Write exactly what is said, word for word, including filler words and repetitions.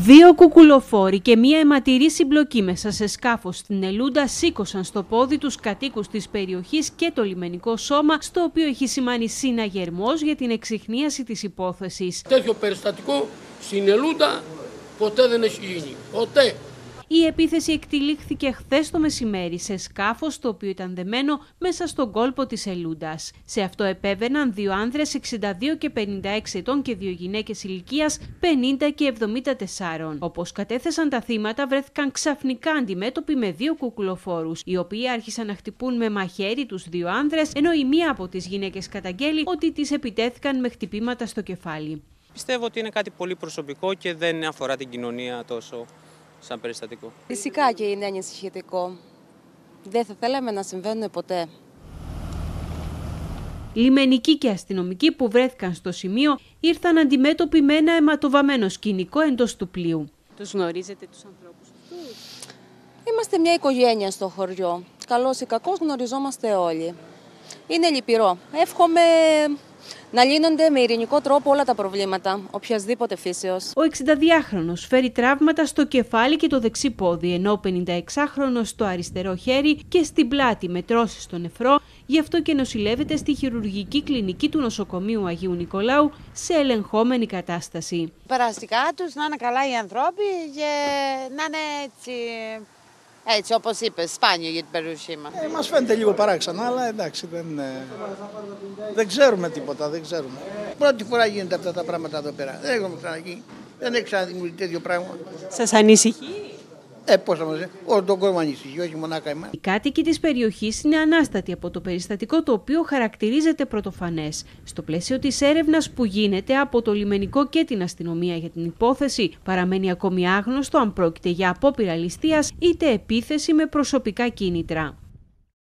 Δύο κουκουλοφόροι και μία αιματηρή συμπλοκή μέσα σε σκάφος στην Ελούντα σήκωσαν στο πόδι τους κατοίκους της περιοχής και το λιμενικό σώμα, στο οποίο έχει σημάνει συναγερμός για την εξιχνίαση της υπόθεσης. Τέτοιο περιστατικό στην Ελούντα ποτέ δεν έχει γίνει. Ποτέ. Η επίθεση εκτυλίχθηκε χθες το μεσημέρι σε σκάφος το οποίο ήταν δεμένο μέσα στον κόλπο της Ελούντας. Σε αυτό επέβαιναν δύο άνδρες εξήντα δύο και πενήντα έξι ετών και δύο γυναίκες ηλικίας πενήντα και εβδομήντα τεσσάρων. Όπως κατέθεσαν τα θύματα, βρέθηκαν ξαφνικά αντιμέτωποι με δύο κουκουλοφόρους, οι οποίοι άρχισαν να χτυπούν με μαχαίρι τους δύο άνδρες, ενώ η μία από τις γυναίκες καταγγέλει ότι τις επιτέθηκαν με χτυπήματα στο κεφάλι. Πιστεύω ότι είναι κάτι πολύ προσωπικό και δεν αφορά την κοινωνία τόσο. Σαν περιστατικό. Φυσικά και είναι ανησυχητικό. Δεν θα θέλαμε να συμβαίνουν ποτέ. Λιμενικοί και αστυνομικοί που βρέθηκαν στο σημείο ήρθαν αντιμέτωποι με ένα αιματοβαμμένο σκηνικό εντός του πλοίου. Τους γνωρίζετε τους ανθρώπους αυτούς? Είμαστε μια οικογένεια στο χωριό. Καλός ή κακός γνωριζόμαστε όλοι. Είναι λυπηρό. Εύχομαι να λύνονται με ειρηνικό τρόπο όλα τα προβλήματα, οποιασδήποτε φύσεως. Ο εξηνταδυάχρονος φέρει τραύματα στο κεφάλι και το δεξί πόδι, ενώ ο πενηνταεξάχρονος στο αριστερό χέρι και στην πλάτη με τρώσεις στο νεφρό, γι' αυτό και νοσηλεύεται στη χειρουργική κλινική του νοσοκομείου Αγίου Νικολάου σε ελεγχόμενη κατάσταση. Περαστικά τους να είναι καλά οι ανθρώποι και να είναι έτσι, έτσι όπως είπες, σπάνιο για την περιοχή μας. Ε, μας φαίνεται λίγο παράξενο, αλλά εντάξει, δεν, δεν ξέρουμε τίποτα, δεν ξέρουμε. Πρώτη φορά γίνονται αυτά τα πράγματα εδώ πέρα. Δεν έχουμε ξαναγίνει, δεν έχει ξαναδημιουργηθεί τέτοιο πράγμα. Σας ανησυχεί? Ε, πώς θα μας λέει, όλο τον κόσμο ανησυχεί, όχι μονάχα εμάς. Οι κάτοικοι της περιοχής είναι ανάστατοι από το περιστατικό, το οποίο χαρακτηρίζεται πρωτοφανές. Στο πλαίσιο της έρευνας που γίνεται από το λιμενικό και την αστυνομία για την υπόθεση, παραμένει ακόμη άγνωστο αν πρόκειται για απόπειρα ληστείας είτε επίθεση με προσωπικά κίνητρα.